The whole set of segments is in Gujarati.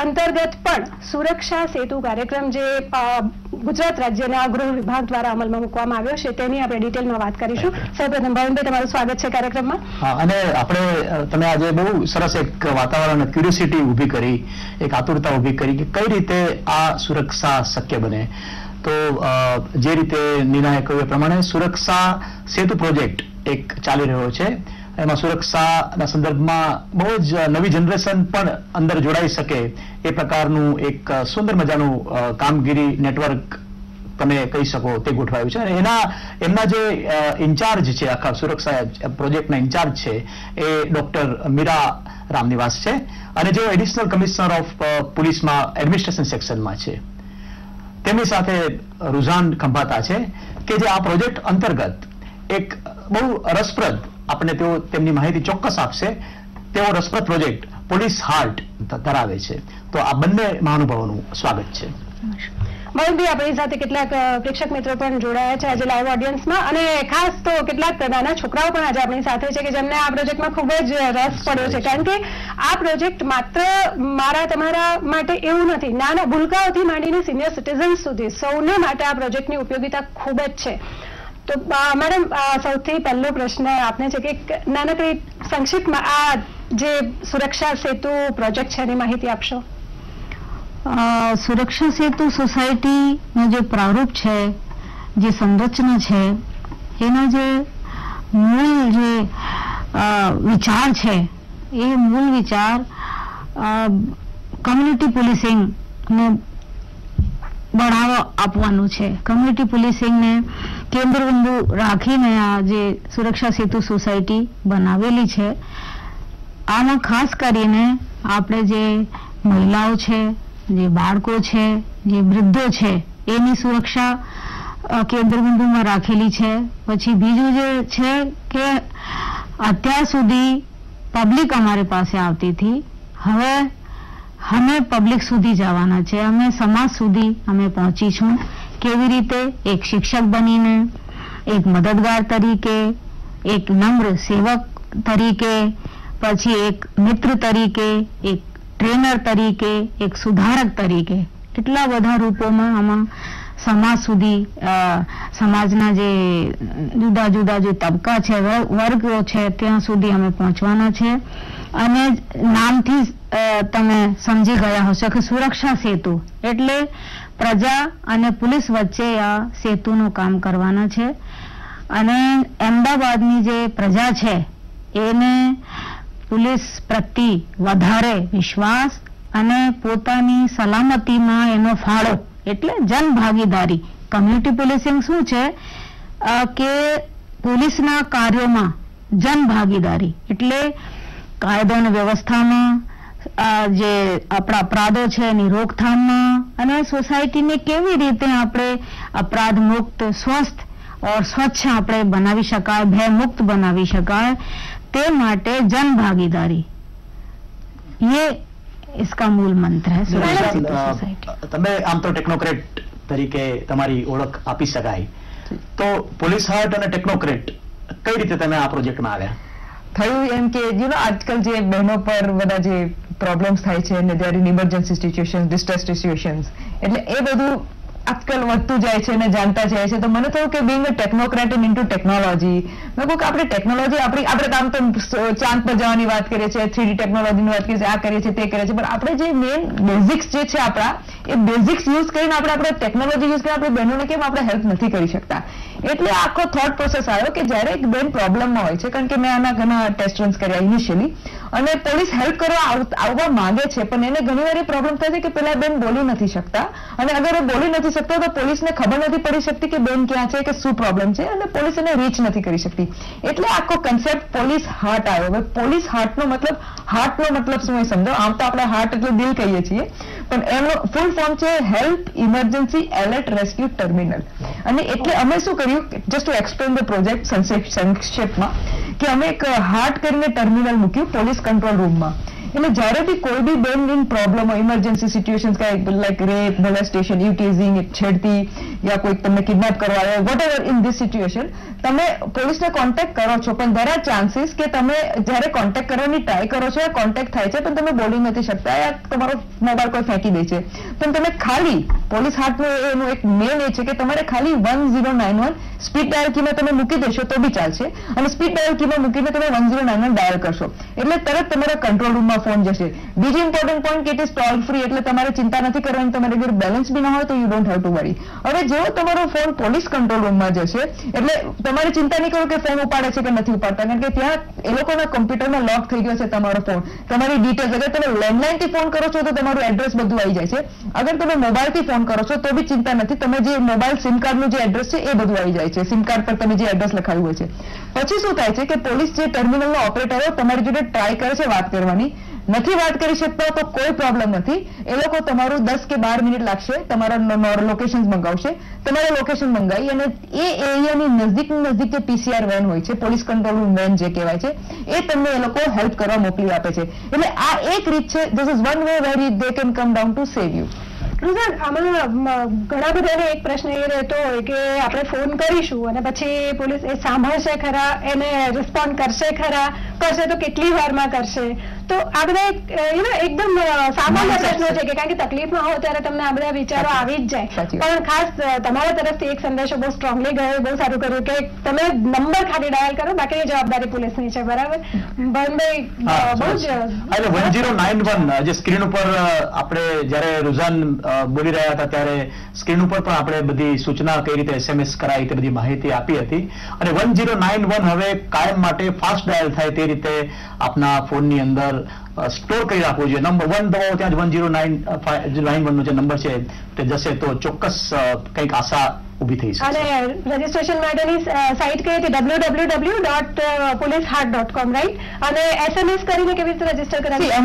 अंतर्गत पण सुरक्षा सेतु कार्यक्रम जे गुजरात राज्यना गृह विभाग द्वारा अमल में मुकवामां आव्यो छे तेनी आपणे डिटेलमां वात करीशुं। सर्वप्रथम भाविनभाई तमारुं स्वागत छे कार्यक्रममां। हां, अने आपणे तमे आजे बहु सरस एक वातावरण क्यूरियोसिटी ऊभी करी, एक आतुरता ऊभी करी के कई रीते आ सुरक्षा शक्य बने। तो जे रीते निर्णय कहे प्रमाणे सुरक्षा सेतु प्रोजेक्ट एक चाली रह्यो छे। एमां सुरक्षाना संदर्भमां बहु ज नवी जनरेशन पण अंदर जोड़ाई सके ए प्रकारनुं एक सुंदर मजानुं कामगीरी नेटवर्क तमे कही सको ते गोठवायुं छे। एना एमना जे इंचार्ज छे, आखा सुरक्षा प्रोजेक्टना इंचार्ज छे ए डॉक्टर मीरा रामनिवास छे, अने जो एडिशनल कमिश्नर ऑफ पुलिसमां एडमिनिस्ट्रेशन सेक्शनमां छे। तेमनी साथे रुझान खंभाता छे के जे आ प्रोजेक्ट अंतर्गत एक बहु रसप्रद आपने तेमनी माहिती चोक्कस आपसे तेवो रसप्रद प्रोजेक्ट पुलिस हार्ट धरावे छे। तो आ बंने महानुभावोनुं स्वागत छे। मयूरभाई आपणी साथे केटलाक प्रेक्षक मित्रो पण जोडाया छे आज लाइव ऑडियन्समां, अने खास तो केटलाक नाना छोकराओ पण आज आपणी साथे छे के जेमने आ प्रोजेक्टमां खूब ज रस पड्यो छे, कारण के आ प्रोजेक्ट मात्र मारा तमारा माटे एवुं नथी। नाना भुलकाओथी માંડીને સિનિયર સિટીઝન સુધી સૌને માટે આ પ્રોજેક્ટની ઉપયોગિતા ખૂબ જ છે। तो मैडम સૌથી પહેલો પ્રશ્ન આપને છે કે નાનકડી સંક્ષિપ્તમાં આ જે સુરક્ષા સેતુ પ્રોજેક્ટ છે એની માહિતી આપશો। સુરક્ષા સેતુ સોસાયટીનું જે પ્રારૂપ છે, જે સંરચના છે, એના જે મૂળ જે વિચાર છે એ મૂળ વિચાર કમ્યુનિટી પોલીસિંગને बढ़ावा आपवानो छे। कम्युनिटी पोलिसिंग ने केंद्रबिंदु राखीने आज सुरक्षा सेतु सोसायटी बनावेली छे। आमा खास करीने आपणे जे महिलाओं छे, जे बाळको छे, जे वृद्धो छे एनी सुरक्षा केंद्रबिंदुमां राखेली छे। पछी बीजुं जे छे के अत्यार सुधी पब्लिक अमारी पासे आवती थी, हवे हमें पब्लिक सुधी जावाना छे, हमें समाज सुधी हमें पहुंची छूं। केवी रीते एक शिक्षक बनीने, एक मददगार तरीके, एक नम्र सेवक तरीके, पछी एक मित्र तरीके, एक ट्रेनर तरीके, एक सुधारक तरीके, एटला बधा रूपोमां आमां समाज सुधी समाजना जे जुदा जुदा जे तबका छे, वर्गो छे त्यां सुधी हमें पहोंचवाना छे। अने नामथी तमे समझी गया हशो के सुरक्षा सेतु एटले प्रजा अने पुलिस वच्चे आ सेतुनुं काम करवाना छे। अने अमदावादनी जे प्रजा छे एने पुलिस प्रति वधारे विश्वास अने पोतानी सलामतीमां एनो फाळो एटले जन भागीदारी। कम्युनिटी पुलिसिंग शुं छे के पुलिसना कार्यमां जन भागीदारी एटले कायदो अने व्यवस्थामां जे आपणा अपराधो छे एनी रोकथाममां अने सोसायटीने केवी रीते आपणे अपराध मुक्त, स्वस्थ और स्वच्छ आपणे बनावी शकाय, भय मुक्त बनावी शकाय ते माटे जन भागीदारी, ये इसका मूल मंत्र है। तमे आम तो टेक्नोक्रेट तरीके तमारी ओळख आपी शकाय, तो पुलिस हार्ट अने टेक्नोक्रेट कई रीते तमे आ प्रोजेक्ट में आव्या थयुं एम के यू नो आजकल जे बहनो पर बधा जे प्रॉब्लम्स थाय छे ने there in emergency situations, distress situations એટલે એ બધું આજકાલ વધતું જાય છે ને જાણતા જાય છે। તો મને થયું કે being a technocrat in into technology મેં કહું કે આપણે ટેકનોલોજી આપણે કામ તો ચાંદ પર જવાની વાત કરીએ છીએ, 3D ટેકનોલોજીની વાત કરીએ છીએ, આ કરીએ છીએ તે કરીએ છીએ, પણ આપણે જે મેઇન બેઝિક્સ જે છે આપણા એ બેઝિક્સ યુઝ કરીને આપણે આપણે ટેકનોલોજી યુઝ કરીને આપણે બહેનોને કેમ આપણે હેલ્પ નથી કરી શકતા। એટલે આખો થોટ પ્રોસેસ આવ્યો કે જ્યારે એક બેન પ્રોબ્લેમમાં હોય છે, કારણ કે મેં આના ઘણા ટેસ્ટ રન્સ કર્યા ઇનિશિયલી, અને પોલીસ હેલ્પ કરવા આવવા માંગે છે પણ એને ઘણી વાર એ પ્રોબ્લેમ થાય છે કે પેલા બેન બોલી નથી શકતા, અને અગર એ બોલી નથી શકતા તો પોલીસને ખબર નથી પડી શકતી કે બેન ક્યાં છે કે શું પ્રોબ્લેમ છે, અને પોલીસ એને રીચ નથી કરી શકતી। એટલે આખો કન્સેપ્ટ પોલીસ હાર્ટ આવ્યો। હવે પોલીસ હાર્ટનો મતલબ, હાર્ટનો મતલબ શું એ સમજો, આમ તો આપણે હાર્ટ એટલે દિલ કહીએ છીએ પણ એનો ફૂલ ફોર્મ છે help emergency alert rescue terminal. અને એટલે અમે શું કર્યું, just to explain the project સંક્ષેપમાં, કે અમે એક હાર્ટ કરીને ટર્મિનલ મૂક્યું પોલીસ કંટ્રોલ રૂમમાં। मतलब जरा भी कोई भी बेन दिन प्रॉब्लम हो, इमरजेंसी सिचुएशंस का एक लाइक रेप, मोलेस्टेशन, यूटीजिंग, छेड़ती या कोई तमने किडनेप करवायो वॉटएवर इन दिस सिच्युएशन તમે પોલીસને કોન્ટેક્ટ કરો છો, પણ ધેર આર ચાન્સીસ કે તમે જ્યારે કોન્ટેક્ટ કરવાની ટ્રાય કરો છો, કોન્ટેક્ટ થાય છે પણ તમે બોલી નથી શકતા યા તમારો મોબાઈલ કોઈ ફેંકી દે છે, પણ તમે ખાલી પોલીસ હાથમાં એનું એક મેલ એ છે કે તમારે ખાલી 1091 સ્પીડ ડાયલ કીમાં તમે મૂકી દેશો તો બી ચાલશે, અને સ્પીડ ડાયલ કીમાં મૂકીને તમે 1091 ડાયલ કરશો એટલે તરત તમારા કંટ્રોલ રૂમમાં ફોન જશે. બીજો ઇમ્પોર્ટન્ટ પોઈન્ટ કે ઇટ ઇઝ ટોલ ફ્રી, એટલે તમારે ચિંતા નથી કરવાની, તમારે ઘર બેલેન્સ બી ન હોય તો you don't have to worry. હવે જેવો તમારો ફોન પોલીસ કંટ્રોલ રૂમમાં જશે એટલે તમારે ચિંતા નહીં કરો કે ફોન ઉપાડે છે કે નથી ઉપાડતા, કારણ કે ત્યાં એ લોકોના કમ્પ્યુટરમાં લોક થઈ ગયો છે તમારો ફોન, તમારી ડિટેલ્સ. અગર તમે લેન્ડલાઇનથી ફોન કરો છો તો તમારું એડ્રેસ બધું આવી જાય છે, અગર તમે મોબાઈલથી ફોન કરો છો તો બી ચિંતા નથી, તમે જે મોબાઈલ સિમ કાર્ડનું જે એડ્રેસ છે એ બધું આવી જાય છે, સિમ કાર્ડ પર તમે જે એડ્રેસ લખાયું હોય છે. પછી શું થાય છે કે પોલીસ જે ટર્મિનલનો ઓપરેટર હોય તમારી જોડે ટ્રાય કરે છે વાત કરવાની, નથી વાત કરી શકતા તો કોઈ પ્રોબ્લેમ નથી, એ લોકો તમારું 10 કે 12 મિનિટ લાગશે, તમારા લોકેશન મંગાવશે, તમારે લોકેશન મંગાવી અને એ એરિયાની નજીક જે પીસીઆર વેન હોય છે, પોલીસ કંટ્રોલ વેન જે કહેવાય છે, એ તમને એ લોકો હેલ્પ કરવા મોકલી આપે છે. એટલે આ એક રીત છે, this is one way where they can come down to save you. Ruzan, આમાં ઘણા બધાને એક પ્રશ્ન એ રહેતો હોય કે આપણે ફોન કરીશું અને પછી પોલીસ એ સાંભળશે ખરા, એને રિસ્પોન્ડ કરશે ખરા, કરશે તો કેટલી વારમાં કરશે, તો આ બધા એકદમ સામાન્ય પ્રશ્નો છે કે કારણ કે તકલીફમાં હોય ત્યારે તમને આ બધા વિચારો આવી જ જાય. પણ ખાસ તમારા તરફથી એક સંદેશો બહુ સ્ટ્રોંગલી ગયો, બહુ સારું કર્યું કે તમે નંબર ખાલી ડાયલ કરો, બાકી જવાબદારી પોલીસની છે. બરાબર ભાઈ, બહુ જ 1091 જે સ્ક્રીન ઉપર આપણે જ્યારે રુઝાન બોલી રહ્યા હતા ત્યારે સ્ક્રીન ઉપર પણ આપણે બધી સૂચના કઈ રીતે એસએમએસ કરાય તે બધી માહિતી આપી હતી, અને 1091 હવે કાયમ માટે ફાસ્ટ ડાયલ થાય તે રીતે આપના ફોનની અંદર સ્ટોર કરી રાખવું જોઈએ. નંબર 1 દબાવો ત્યાં જ 1091 નો જે નંબર છે તે જશે તો ચોક્કસ કંઈક આશા ઊભી થઈ શકે. અને રજીસ્ટ્રેશન માટેની સાઇટ કઈ હતી? www.policeheart.com, right? અને એસએમએસ કરીને કેવી રીતે રજીસ્ટર કરાવી? હવે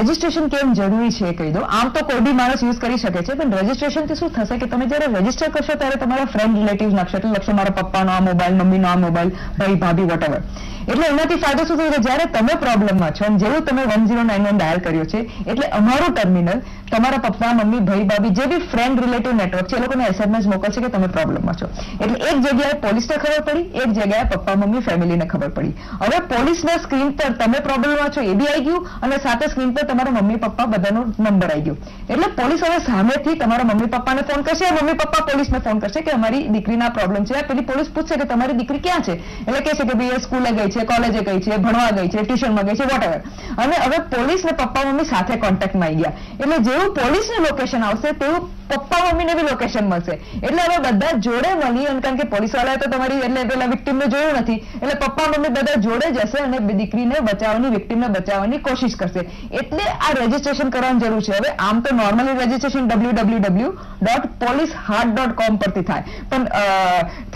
રજીસ્ટ્રેશન કેમ જરૂરી છે કહી દો. આમ તો કોઈ બી માણસ યુઝ કરી શકે છે, પણ રજીસ્ટ્રેશનથી શું થશે કે તમે જ્યારે રજીસ્ટર કરશો ત્યારે તમારા ફ્રેન્ડ રિલેટિવ નાખશો, એટલે લખશો મારા પપ્પાનો આ મોબાઈલ, મમ્મીનો આ મોબાઈલ, ભાઈ ભાભી વોટએવર. એટલે એનાથી ફાયદો શું થયો કે જયારે તમે પ્રોબ્લેમમાં છો, જેવું તમે 1091 ડાયલ કર્યો છે એટલે અમારું ટર્મિનલ તમારા પપ્પા, મમ્મી, ભાઈ, ભાભી જે બી ફ્રેન્ડ રિલેટિવ નેટવર્ક છે એ લોકોને એસએમએસ મોકલશે કે તમે પ્રોબ્લેમમાં છો. એટલે એક જગ્યાએ પોલીસને ખબર પડી, એક જગ્યાએ પપ્પા, મમ્મી, ફેમિલીને ખબર પડી. હવે પોલીસના સ્ક્રીન પર તમે પ્રોબ્લેમમાં છો એ બી આવી ગયું, અને સાથે સ્ક્રીન પર તમારા મમ્મી પપ્પા બધાનો નંબર આવી ગયો. એટલે પોલીસ હવે સામેથી તમારા મમ્મી પપ્પાને ફોન કરશે, મમ્મી પપ્પા પોલીસને ફોન કરશે કે અમારી દીકરીના પ્રોબ્લેમ છે. પેલી પોલીસ પૂછશે કે તમારી દીકરી ક્યાં છે, એટલે કહેશે કે ભાઈ એ સ્કૂલે ગઈ છે, કોલેજે ગઈ છે, ભણવા ગઈ છે, ટ્યુશનમાં ગઈ છે, વોટએવર. અને હવે પોલીસ ને પપ્પા મમ્મી સાથે કોન્ટેક્ટમાં આવી ગયા, એટલે જેવું પોલીસને લોકેશન આવશે તેવું પપ્પા મમ્મીને બી લોકેશન મળશે. એટલે હવે બધા જોડે મળી, અને કારણ કે પોલીસ વાળાએ તો તમારી એટલે પેલા વિક્ટીમને જોયું નથી, એટલે પપ્પા મમ્મી બધા જોડે જશે અને દીકરીને બચાવવાની, વિક્ટીમને બચાવવાની કોશિશ કરશે. એટલે આ રજીસ્ટ્રેશન કરવાની જરૂર છે. હવે આમ તો નોર્મલી રજીસ્ટ્રેશન www.policeheart.com પરથી થાય, પણ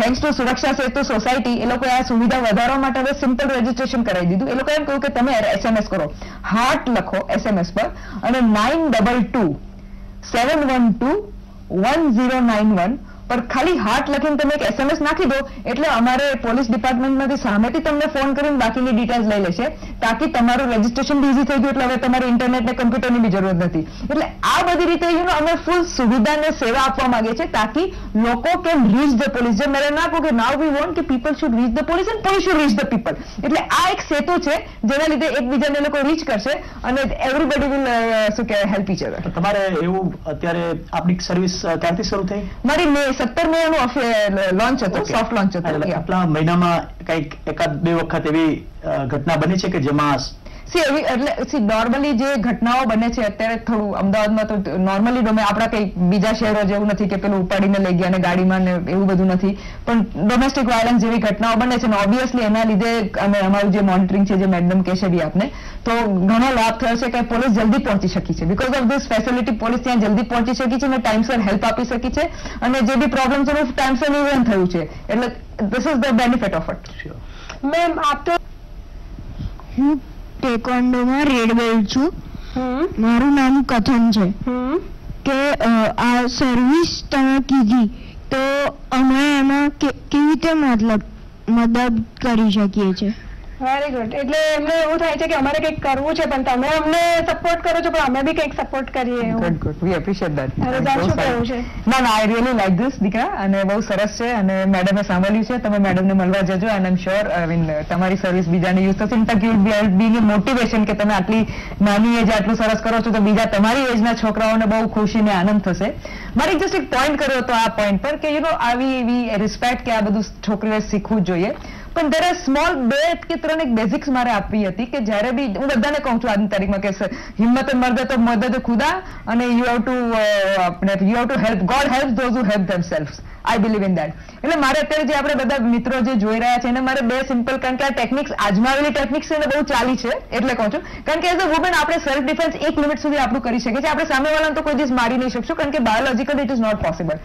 થેન્ક્સ ટુ સુરક્ષા સેતુ સોસાયટી એ લોકોએ આ સુવિધા વધારવા માટે હવે સિમ્પલ રજીસ્ટ્રેશન કરાવી દીધું. એ લોકોએ એમ કહ્યું કે તમે એસએમએસ કરો, હાર્ટ લખો એસએમએસ પર, અને 922-712-1091 પર ખાલી હાર્ટ લખીને તમે એક એસએમએસ નાખી દો, એટલે અમારે પોલીસ ડિપાર્ટમેન્ટમાંથી સામેથી તમને ફોન કરીને બાકીની ડિટેલ્સ લઈ લેશે, તાકી તમારું રજીસ્ટ્રેશન બી ઇઝી થઈ ગયું. એટલે હવે તમારે ઇન્ટરનેટ ને કમ્પ્યુટરની બી જરૂરત નથી. એટલે આ બધી રીતે અમે ફૂલ સુવિધાને સેવા આપવા માંગીએ છીએ, તાકી લોકો કેમ રીચ ધ પોલીસ, જે મેં ના કહું કે નાવ વી વોન્ટ કે people should reach the police and police should reach the people. એટલે આ એક સેતુ છે જેના લીધે એકબીજાને લોકો રીચ કરશે અને એવરીબડી વિલ શું કહેવાય હેલ્પ ઇચ અધર. તમારે એવું અત્યારે આપણી સર્વિસ ક્યાંથી શરૂ થઈ? મારી મે 17 મે નું લોન્ચ હતો, સોફ્ટ લોન્ચ હતો. આટલા મહિનામાં કંઈક એકાદ બે વખત એવી ઘટના બની છે કે જેમાં નોર્મલી જે ઘટનાઓ બને છે અત્યારે થોડું અમદાવાદમાં તો નોર્મલી આપણા કઈ બીજા શહેરો જેવું નથી કે પેલું ઉપાડીને લઈ ગયા અને ગાડીમાં ને એવું બધું નથી, પણ ડોમેસ્ટિક વાયલન્સ જેવી ઘટનાઓ બને છે, અને ઓબ્વિયસલી એના લીધે અમે અમારું જે મોનિટરિંગ છે, જે મેડમ કહેશે બી આપને, તો ઘણો લાભ થયો છે કે પોલીસ જલ્દી પહોંચી શકી છે. Because of this facility police ત્યાં જલ્દી પહોંચી શકી છે અને ટાઈમસર હેલ્પ આપી શકી છે, અને જે બી પ્રોબ્લેમ છે એનું ટાઈમસર નિવેદન થયું છે. એટલે this is the benefit of it. Ma'am આપ તો ટેકવોન્ડોમાં રેડ બેલ્ટ છું, મારું નામ કથન છે. કે આ સર્વિસ તમે કીધી તો અમે એમાં કેવી રીતે મદદ કરી શકીએ છીએ? Very good. એટલે એમને એવું થાય છે કે અમારે કંઈક કરવું છે પણ તમે અમને સપોર્ટ કરો છો પણ અમે બી કંઈક સપોર્ટ કરીએ. Good good, we appreciate that. Razan શું કહ્યું છે? ના ના, આઈ રિયલી લાઈક ધીસ દીકરા અને બહુ સરસ છે અને મેડમે સાંભળ્યું છે. તમે મેડમને મળવા જજો and I am sure I mean તમારી સર્વિસ બીજાને યુઝ થશે. In fact you will be a motivation કે તમે આટલી નાની એજ આટલું સરસ કરો છો તો બીજા તમારી એજના છોકરાઓને બહુ ખુશીને આનંદ થશે. મારે જસ્ટ એક પોઈન્ટ કર્યો હતો આ પોઈન્ટ પર કે યુ નો આવી એવી રિસ્પેક્ટ કે આ બધું છોકરીઓએ શીખવું જોઈએ પણ દરેક સ્મોલ બે કે ત્રણ એક બેઝિક્સ મારે આપવી હતી કે જ્યારે બી હું બધાને કહું છું આજની તારીખમાં કે હિંમત મર્દ તો ખુદા અને you have to help. God help those who help themselves. I believe in that. એટલે મારે અત્યારે જે આપણે બધા મિત્રો જે જોઈ રહ્યા છે એને મારે બે સિમ્પલ, કારણ કે આ ટેકનિક્સ આજમાવેલી ટેકનિક્સ એને બહુ ચાલી છે એટલે કહું છું, કારણ કે એઝ અ વુમન આપણે સેલ્ફ ડિફેન્સ એક લિમિટ સુધી આપણું કરી શકીએ છીએ. આપણે સામેવાળાને તો કોઈ દિવસ મારી નહીં શકશું કારણ કે biologically it is not possible.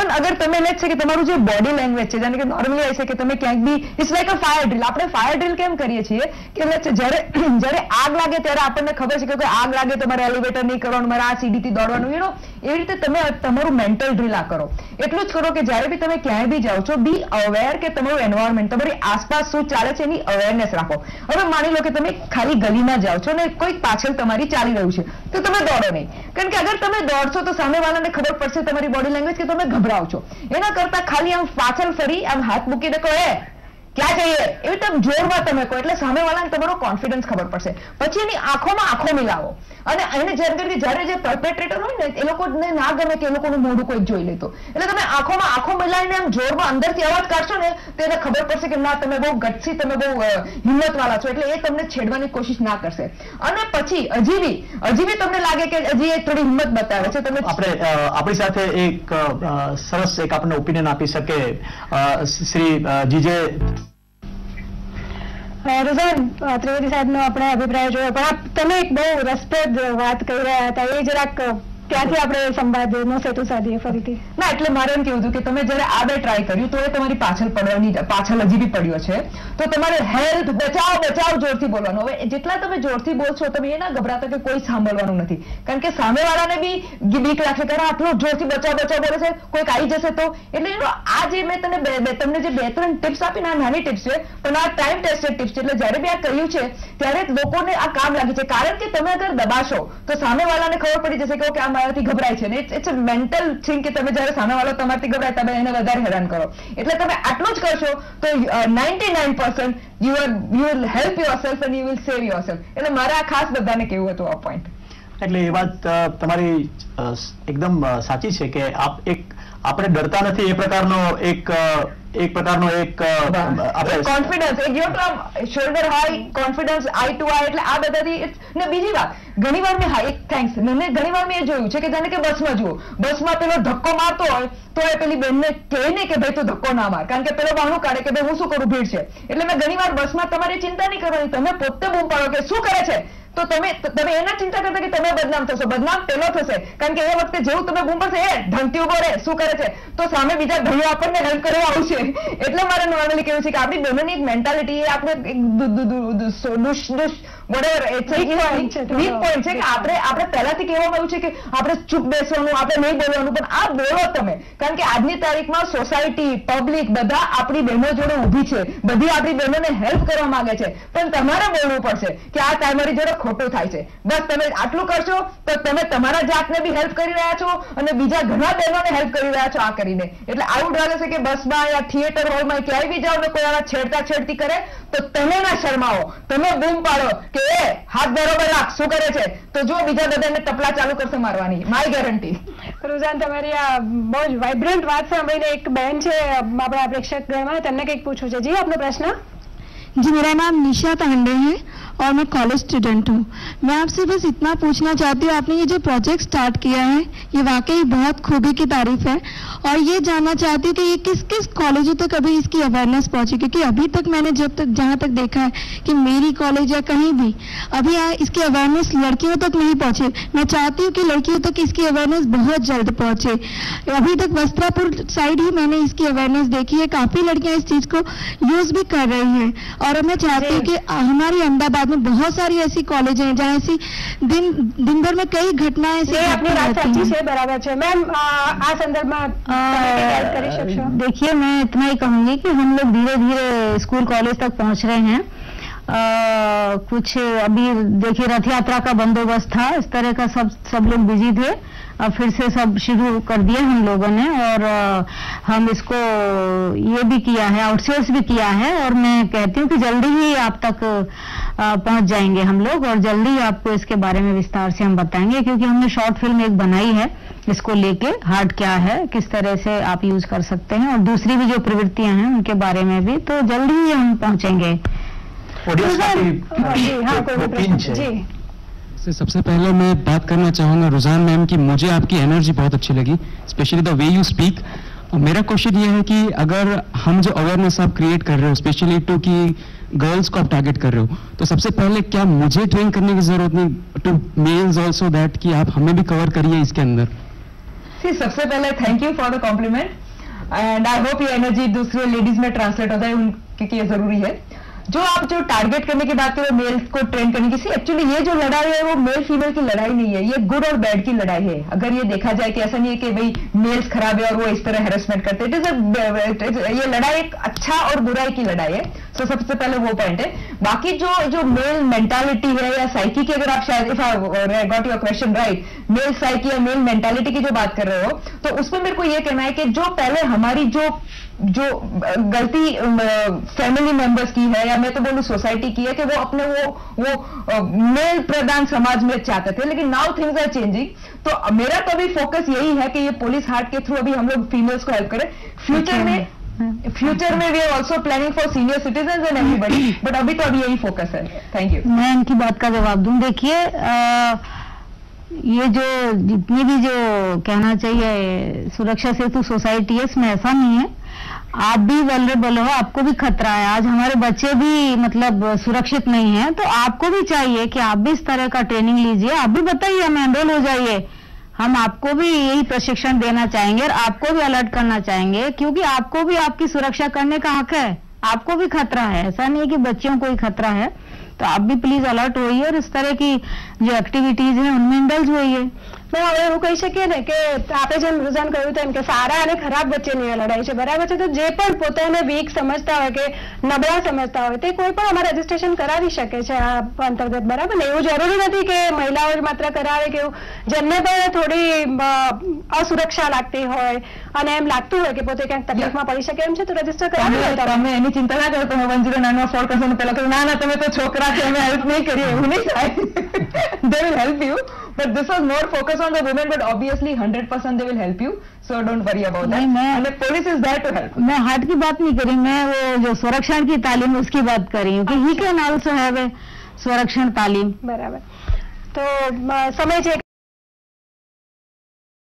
પણ અગર તમે એને જ છે કે તમારું જે બોડી લેંગ્વેજ છે જાણે કે નોર્મલી આવી છે કે તમે ક્યાંક બી it's like a fire drill. આપણે ફાયર ડ્રીલ કેમ કરીએ છીએ કે જ્યારે આગ લાગે ત્યારે આપણને ખબર છે કે આગ લાગે તો મારે એલિવેટર નહીં કરવાનું, મારે આ સીડીથી દોડવાનું. યુ નો એવી રીતે તમે તમારું મેન્ટલ ડ્રીલ આ કરો. એટલું જ કરો કે જ્યારે બી તમે ક્યાંય બી જાઓ છો બી અવેર કે તમારું એન્વાયરમેન્ટ તમારી આસપાસ શું ચાલે છે એની અવેરનેસ રાખો. હવે માની લો કે તમે ખાલી ગલીમાં જાઓ છો ને કોઈક પાછળ તમારી ચાલી રહ્યું છે તો તમે દોડો નહીં, કારણ કે અગર તમે દોડશો તો સામેવાળાને ખબર પડશે તમારી બોડી લેંગ્વેજ કે તમે ગભરાવ છો. એના કરતાં ખાલી આમ પાછળ ફરી આમ હાથ મૂકીને કહો એ ક્યાં જઈએ એવી તમે જોરમાં તમે કહો એટલે સામેવાળાને તમારો કોન્ફિડન્સ ખબર પડશે. પછી એની આંખોમાં આંખો મિલાવો અને એને જેમ કરીને જ્યારે જે પરપેટ્રેટર હોય ને એ લોકોને ના ગમે કે એ લોકોનું મોઢું કોઈ જોઈ લેતો એટલે તમે આંખોમાં આંખો મિલાવીને આમ જોરમાં અંદરથી અવાજ કાઢશો ને તો એને ખબર પડશે કે ના, તમે બહુ ગટસી, તમે બહુ હિંમતવાળા છો એટલે એ તમને છેડવાની કોશિશ ના કરશે. અને પછી હજી બી તમને લાગે કે હજી એ થોડી હિંમત બતાવે છે તમે આપણી સાથે એક સરસ એક આપણને ઓપિનિયન આપી શકે શ્રી જીજે રઝાન ત્રિવેદી સાહેબનો આપણે અભિપ્રાય જોયો પણ તમે એક બહુ રસપ્રદ વાત કહી રહ્યા હતા એ જરાક ત્યાંથી આપણે સંવાદ નો સેતુ સાધીએ ફરીથી. ના, એટલે મારે એમ કેવું હતું કે તમે જયારે આ બે ટ્રાય કર્યું તો એ તમારી પાછળ હજી બી પડ્યો છે તો તમારે હેલ્પ બચાવ બચાવ જોરથી બોલવાનું. હવે જેટલા તમે જોરથી બોલશો તમે એ ના ગભરાતા કે કોઈ સાંભળવાનું નથી, કારણ કે સામેવાળાને બી બીક લાગશે કે આટલો જોરથી બચાવ બચાવ બોલે છે કોઈક આવી જશે તો. એટલે આ જે મેં તમને જે બે ત્રણ ટિપ્સ આપીને આ નાની ટિપ્સ છે પણ આ ટાઈમ ટેસ્ટેડ ટિપ્સ છે એટલે જયારે બી આ કર્યું છે ત્યારે લોકોને આ કામ લાગે છે, કારણ કે તમે અગર દબાશો તો સામેવાળાને ખબર પડી જશે કે ઓકે ગભરાય છે ને. ઇટ્સ અ મેન્ટલ થિંગ કે તમે જયારે સામેવાળો તમારથી ગભરાય તમે એને વધારે હેરાન કરો. એટલે તમે આટલું જ કરશો તો 99% you will help yourself and you will save yourself. એટલે મારે આ ખાસ બધાને કહેવું હતું આ પોઈન્ટ. એટલે એ વાત તમારી એકદમ સાચી છે કે આપણે ડરતા નથી એ પ્રકારનો એક કોન્ફિડન્સ, એક shoulder high confidence, eye to eye. એટલે આ બધાથી ને બીજી વાત ઘણી વાર મેં એક થેન્ક્સ મને ઘણી વાર મેં એ જોયું છે કે જાણે કે બસમાં જુઓ બસમાં પેલો ધક્કો મારતો હોય તો એ પેલી બેનને કહે ને કે ભાઈ તું ધક્કો ના માર, કારણ કે પેલો બહાનું કાઢે કે ભાઈ હું શું કરું ભીડ છે. એટલે મેં ઘણી વાર બસમાં તમારી ચિંતા નહીં કરવાની, તમે પોતે બૂમ પાડો કે શું કરે છે તો તમે એના ચિંતા કરતા કે તમે બદનામ થશો, બદનામ પેલો થશે, કારણ કે એ વખતે જેવું તમે બૂમ પડશે એ ધમકી ઉભો રહે શું કરે છે તો સામે બીજા ભાઈઓ આપણને હેલ્પ કરવા આવશે. એટલે મારે નોર્મલી કહેવું છે કે આપણી બહેનોની એક મેન્ટાલિટી એ આપણે આપણે પહેલાથી કહેવામાં આવ્યું છે કે આપણે ચૂપ બેસવાનું, આપણે નહીં બોલવાનું, પણ આ બોલો તમે, કારણ કે આજની તારીખમાં સોસાયટી પબ્લિક બધા આપણી બહેનો જોડે ઊભી છે, બધી આપણી બહેનોને હેલ્પ કરવા માંગે છે, પણ તમારે બોલવું પડશે કે આ તમારી જોડે ખોટું થાય છે. બસ તમે આટલું કરશો તો તમે તમારા જાતને બી હેલ્પ કરી રહ્યા છો અને બીજા ઘણા બહેનોને હેલ્પ કરી રહ્યા છો આ કરીને. એટલે આવું ડર છે કે બસમાં યા થિયેટર હોલમાં ક્યાંય બી જાઓ ને કોઈ આવા છેડતી કરે તો તમે ના શરમાવો, તમે બૂમ પાડો કે એ હાથ બરોબર રાખ શું કરે છે તો જો બીજા બધાને ટપલા ચાલુ કરશે મારવાની, માય ગેરંટી. રુઝાન, તમારી આ બહુ જ વાઇબ્રન્ટ વાત સાંભળીને એક બહેન છે આપણા પ્રેક્ષક ગણમાં તેમને કંઈક પૂછવું છે. જી, આપનો પ્રશ્ન. જી, મેરા નામ નિશા તાંડે હૈ और मैं कॉलेज स्टूडेंट हूँ. मैं आपसे बस इतना पूछना चाहती हूँ, आपने ये जो प्रोजेक्ट स्टार्ट किया है ये वाकई बहुत खूबी की तारीफ है और ये जानना चाहती हूँ कि ये किस किस कॉलेजों तक अभी इसकी अवेयरनेस पहुँची, क्योंकि अभी तक मैंने जहाँ तक देखा है कि मेरी कॉलेज या कहीं भी अभी इसकी अवेयरनेस लड़कियों तक नहीं पहुँचे. मैं चाहती हूँ कि लड़कियों तक इसकी अवेयरनेस बहुत जल्द पहुँचे. अभी तक वस्त्रापुर साइड ही मैंने इसकी अवेयरनेस देखी है, काफ़ी लड़कियाँ इस चीज़ को यूज़ भी कर रही हैं और मैं चाहती हूँ कि हमारी अहमदाबाद में बहुत सारी ऐसी कॉलेज हैं जहाँ ऐसी दिन भर में कई घटनाएं ऐसी देखिए. मैं इतना ही कहूंगी कि हम लोग धीरे धीरे स्कूल कॉलेज तक पहुंच रहे हैं कुछ अभी देखिए रथ यात्रा का बंदोबस्त था, इस तरह का सब लोग बिजी थे। अब फिर से सब शुरू कर दिया हम लोगों ने और हम इसको ये भी किया है, आउटसोर्स भी किया है और मैं कहती हूँ कि जल्दी ही आप तक पहुँच जाएंगे हम लोग और जल्दी ही आपको इसके बारे में विस्तार से हम बताएंगे, क्योंकि हमने शॉर्ट फिल्म एक बनाई है इसको लेके, हार्ट क्या है, किस तरह से आप यूज कर सकते हैं और दूसरी भी जो प्रवृत्तियां हैं उनके बारे में भी, तो जल्दी ही हम पहुंचेंगे। सबसे पहले मैं बात करना चाहूंगा रुजान मैम की, मुझे आपकी एनर्जी बहुत अच्छी लगी, specially the way you speak. मेरा क्वेश्चन ये है कि अगर हम जो अवेयरनेस आप क्रिएट कर रहे हो, स्पेशली टू की गर्ल्स को आप टारगेट कर रहे हो, तो सबसे पहले क्या मुझे ट्रेन करने की जरूरत नहीं टू मेल्स ऑल्सो दैट कि आप हमें भी कवर करिए इसके अंदर? सबसे पहले thank you for the compliment and I hope ये एनर्जी दूसरे लेडीज में ट्रांसलेट होता है, उनके ये जरूरी है। जो टारगेट करने की बात कर रहे हो मेल्स को ट्रेन करने की, एक्चुअली ये जो लड़ाई है वो मेल फीमेल की लड़ाई नहीं है, ये गुड और बैड की लड़ाई है। अगर ये देखा जाए कि ऐसा नहीं है कि भाई मेल्स खराब है और वो इस तरह हेरसमेंट करते हैं, ये लड़ाई एक अच्छा और बुराई की लड़ाई है। सो सबसे पहले वो पॉइंट है। बाकी जो मेल मेंटालिटी है या साइकी की, अगर आप शायद if I got your question right, male psyche या मेल मेंटालिटी की जो बात कर रहे हो, तो उसमें मेरे को ये कहना है कि जो पहले हमारी जो गलती फैमिली मेंबर्स की है या मैं तो बोलूं सोसाइटी की है कि वो अपने वो मेल प्रधान समाज में चाहते थे, लेकिन नाउ थिंग्स आर चेंजिंग। तो मेरा तो अभी फोकस यही है कि ये पुलिस हार्ट के थ्रू अभी हम लोग फीमेल्स को हेल्प करें। फ्यूचर में we are also planning for senior citizen and everybody, but अभी तो यही फोकस है। Thank you. मैं इनकी बात का जवाब दूं। देखिए ये जो जितनी भी जो कहना चाहिए सुरक्षा सेतु सोसाइटी है, इसमें ऐसा नहीं है, आप भी वल्नरेबल हो, आपको भी खतरा है। आज हमारे बच्चे भी मतलब सुरक्षित नहीं है, तो आपको भी चाहिए कि आप भी इस तरह का ट्रेनिंग लीजिए, आप भी बताइए, हम एनरोल हो जाइए, हम आपको भी यही प्रशिक्षण देना चाहेंगे और आपको भी अलर्ट करना चाहेंगे, क्योंकि आपको भी आपकी सुरक्षा करने का हक है, आपको भी खतरा है, ऐसा नहीं है कि बच्चों को ही खतरा है। तो आप भी प्लीज अलर्ट होइए और इस तरह की जो एक्टिविटीज है उनमें इंडल्ज होइए। मैं હવે એવું કહી શકીએ ને કે આપણે જેમ રુઝાન કહ્યું તેમ કે સારા અને ખરાબ વચ્ચેની લડાઈ છે, બરાબર છે? તો જે પણ પોતાને વીક સમજતા હોય કે નબળા સમજતા હોય તે કોઈ પણ અમારે રજીસ્ટ્રેશન કરાવી શકે છે આ અંતર્ગત, બરાબર ને? એવું જરૂરી નથી કે મહિલાઓ માત્ર કરાવે, કે જેમને પણ થોડી અસુરક્ષા લાગતી હોય અને એમ લાગતું હોય કે પોતે ક્યાંક તકલીફમાં પડી શકે એમ છે તો રજીસ્ટર કરાવી લો। તમે એની ચિંતા ના કરો, તમે 109 માં ફોન કરશો ને પેલા કહો ના ના તમે તો છોકરા છે અમે હેલ્પ નહીં કરીએ, એવું નહીં થાય। They will help you. But this was more focused on the women, but obviously 100% they will help you, so don't worry about that. And the police is there to help. मैं हार्ट की बात नहीं करी, मैं वो जो स्वरक्षण की तालीम उसकी बात कर रही हूँ कि he can also have a स्वरक्षण तालीम, बराबर? तो समय